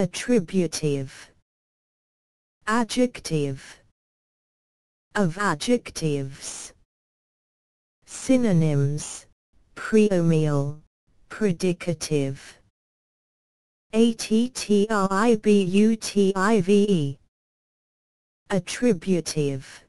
Attributive. Adjective. Of adjectives. Synonyms: pronominal, predicative. Attributive.